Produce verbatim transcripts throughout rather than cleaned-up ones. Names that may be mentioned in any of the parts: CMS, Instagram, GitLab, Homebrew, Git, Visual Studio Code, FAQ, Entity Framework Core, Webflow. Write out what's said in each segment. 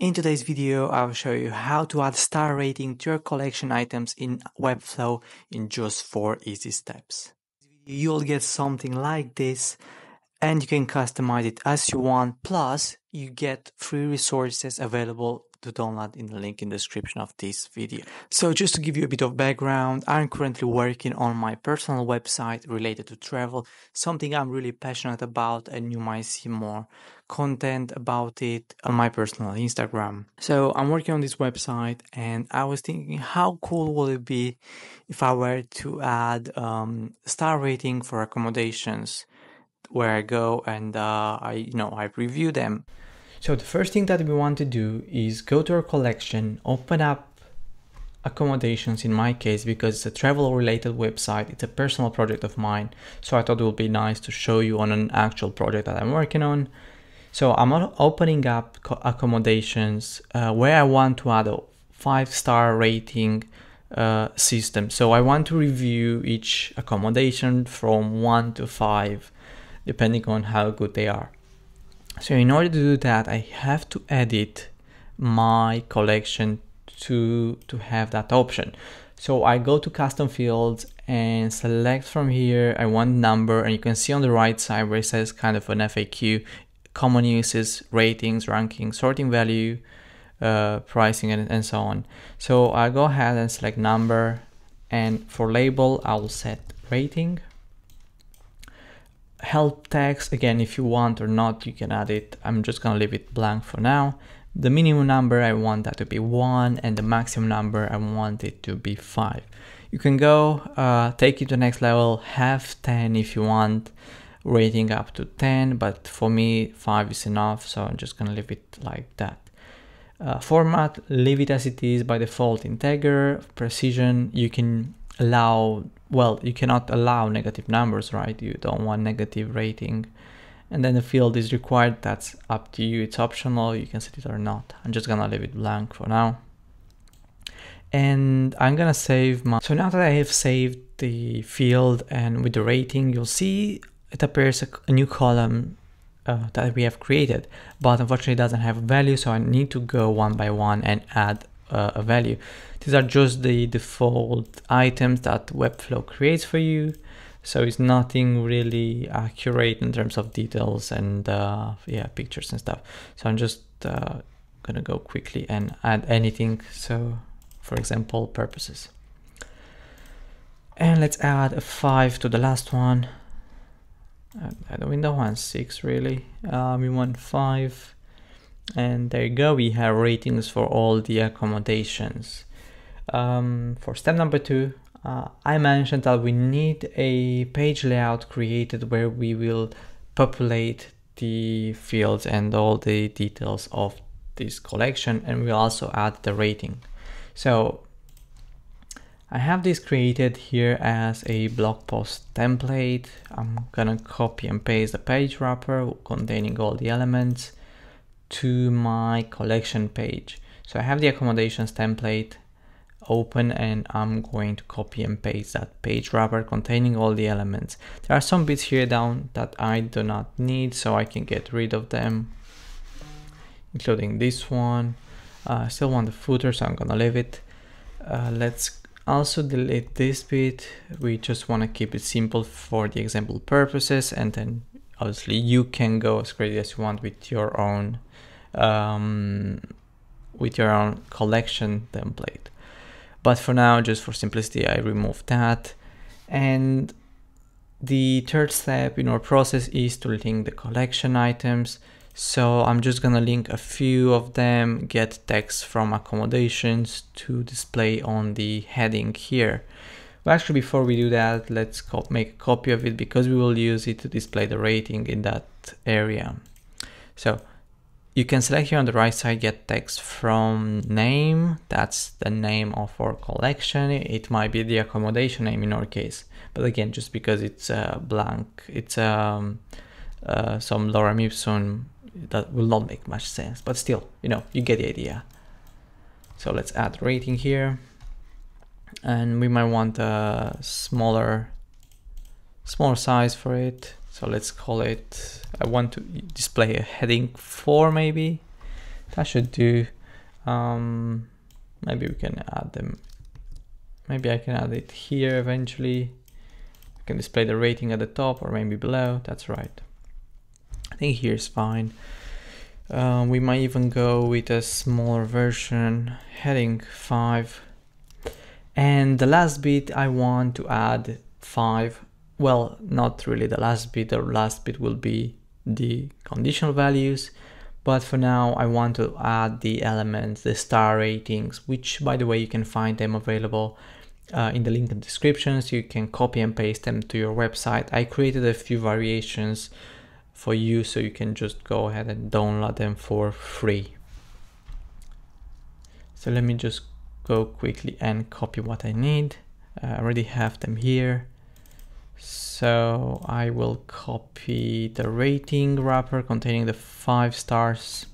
In today's video, I'll show you how to add star rating to your collection items in Webflow in just four easy steps. You'll get something like this, and you can customize it as you want. Plus, you get free resources available to download in the link in the description of this video. So just to give you a bit of background, I'm currently working on my personal website related to travel, something I'm really passionate about, and you might see more content about it on my personal Instagram. So I'm working on this website and I was thinking how cool would it be if I were to add um, star rating for accommodations where I go and uh, I, you know, I review them. So the first thing that we want to do is go to our collection, open up accommodations in my case, because it's a travel related website, it's a personal project of mine. So I thought it would be nice to show you on an actual project that I'm working on. So I'm opening up accommodations uh, where I want to add a five star rating uh, system. So I want to review each accommodation from one to five, depending on how good they are. So in order to do that, I have to edit my collection to, to have that option. So I go to custom fields and select from here, I want number, and you can see on the right side where it says kind of an F A Q, common uses, ratings, ranking, sorting value, uh, pricing, and, and so on. So I go ahead and select number, and for label, I will set rating. Help text, again, if you want or not, you can add it. I'm just going to leave it blank for now. The minimum number, I want that to be one, and the maximum number, I want it to be five. You can go uh, take it to the next level, have ten if you want, rating up to ten, but for me, five is enough, so I'm just going to leave it like that. Uh, format, leave it as it is by default, integer, precision, you can allow, well, you cannot allow negative numbers, right? You don't want negative rating. And then the field is required, that's up to you, it's optional, you can set it or not. I'm just gonna leave it blank for now. And I'm gonna save my, so now that I have saved the field and with the rating, you'll see it appears a, a new column uh, that we have created, but unfortunately it doesn't have a value, so I need to go one by one and add a value. These are just the default items that Webflow creates for you, so it's nothing really accurate in terms of details and uh, yeah, pictures and stuff. So I'm just uh, gonna go quickly and add anything, so for example purposes, and let's add a five to the last one. I don't want six really, um, we want five. And there you go, we have ratings for all the accommodations. Um, for step number two, uh, I mentioned that we need a page layout created where we will populate the fields and all the details of this collection, and we'll also add the rating. So I have this created here as a blog post template. I'm gonna copy and paste the page wrapper containing all the elements to my collection page. So I have the accommodations template open, and I'm going to copy and paste that page wrapper containing all the elements. There are some bits here down that I do not need, so I can get rid of them, including this one. Uh, I still want the footer, so I'm gonna leave it. Uh, let's also delete this bit. We just wanna keep it simple for the example purposes, and then obviously you can go as crazy as you want with your own um, with your own collection template. But for now, just for simplicity, I remove that. And the third step in our process is to link the collection items. So I'm just gonna link a few of them, get text from accommodations to display on the heading here. Well, actually, before we do that, let's make a copy of it, because we will use it to display the rating in that area. So you can select here on the right side, get text from name. That's the name of our collection. It might be the accommodation name in our case, but again, just because it's uh, blank, it's um, uh, some lorem ipsum, that will not make much sense, but still, you know, you get the idea. So let's add rating here. And we might want a smaller, smaller size for it. So let's call it, I want to display a heading four maybe. That should do. Um, maybe we can add them. Maybe I can add it here eventually. I can display the rating at the top or maybe below. That's right. I think here's fine. Uh, we might even go with a smaller version, heading five. And the last bit, I want to add five. Well, not really the last bit. The last bit will be the conditional values. But for now, I want to add the elements, the star ratings, which, by the way, you can find them available uh, in the link in the description. So you can copy and paste them to your website. I created a few variations for you, so you can just go ahead and download them for free. So let me just go quickly and copy what I need. I already have them here. So I will copy the rating wrapper containing the five stars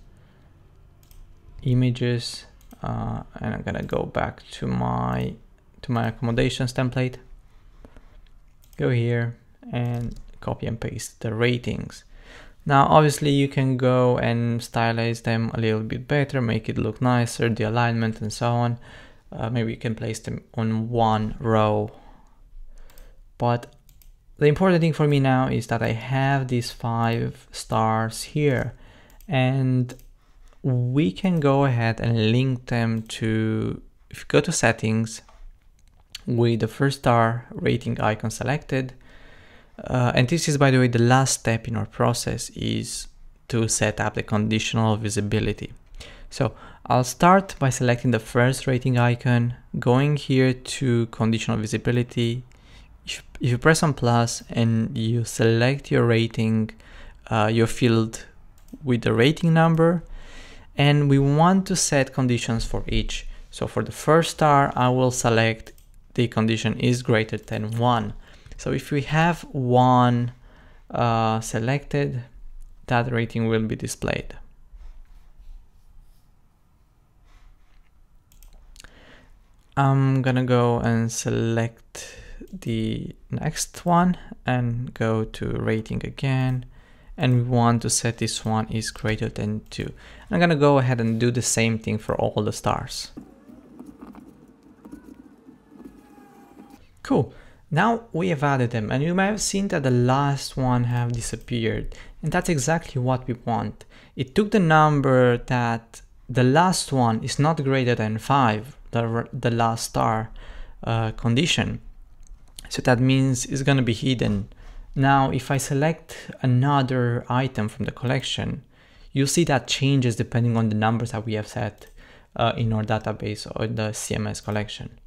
images, uh, and I'm gonna go back to my to my accommodations template. Go here and copy and paste the ratings. Now, obviously, you can go and stylize them a little bit better, make it look nicer, the alignment and so on. Uh, maybe you can place them on one row, but the important thing for me now is that I have these five stars here, and we can go ahead and link them to, if you go to settings with the first star rating icon selected, uh, and this is, by the way, the last step in our process, is to set up the conditional visibility. So I'll start by selecting the first rating icon, going here to conditional visibility. If you press on plus and you select your rating, uh, your field with the rating number, and we want to set conditions for each. So for the first star, I will select the condition is greater than one. So if we have one uh, selected, that rating will be displayed. I'm gonna go and select the next one and go to rating again, and we want to set this one is greater than two. I'm gonna go ahead and do the same thing for all the stars. Cool, now we have added them, and you may have seen that the last one have disappeared, and that's exactly what we want. It took the number that the last one is not greater than five, the, the last star uh, condition. So that means it's going to be hidden. Now, if I select another item from the collection, you'll see that changes depending on the numbers that we have set uh, in our database or the C M S collection.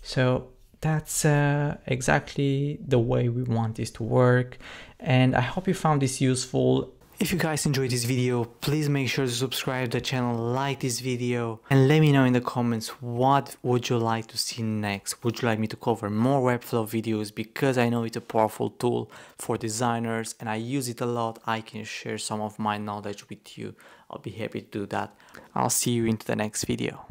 So that's uh, exactly the way we want this to work. And I hope you found this useful. If you guys enjoyed this video, please make sure to subscribe to the channel, like this video, and let me know in the comments what would you like to see next. Would you like me to cover more Webflow videos, because I know it's a powerful tool for designers and I use it a lot. I can share some of my knowledge with you. I'll be happy to do that. I'll see you into the next video.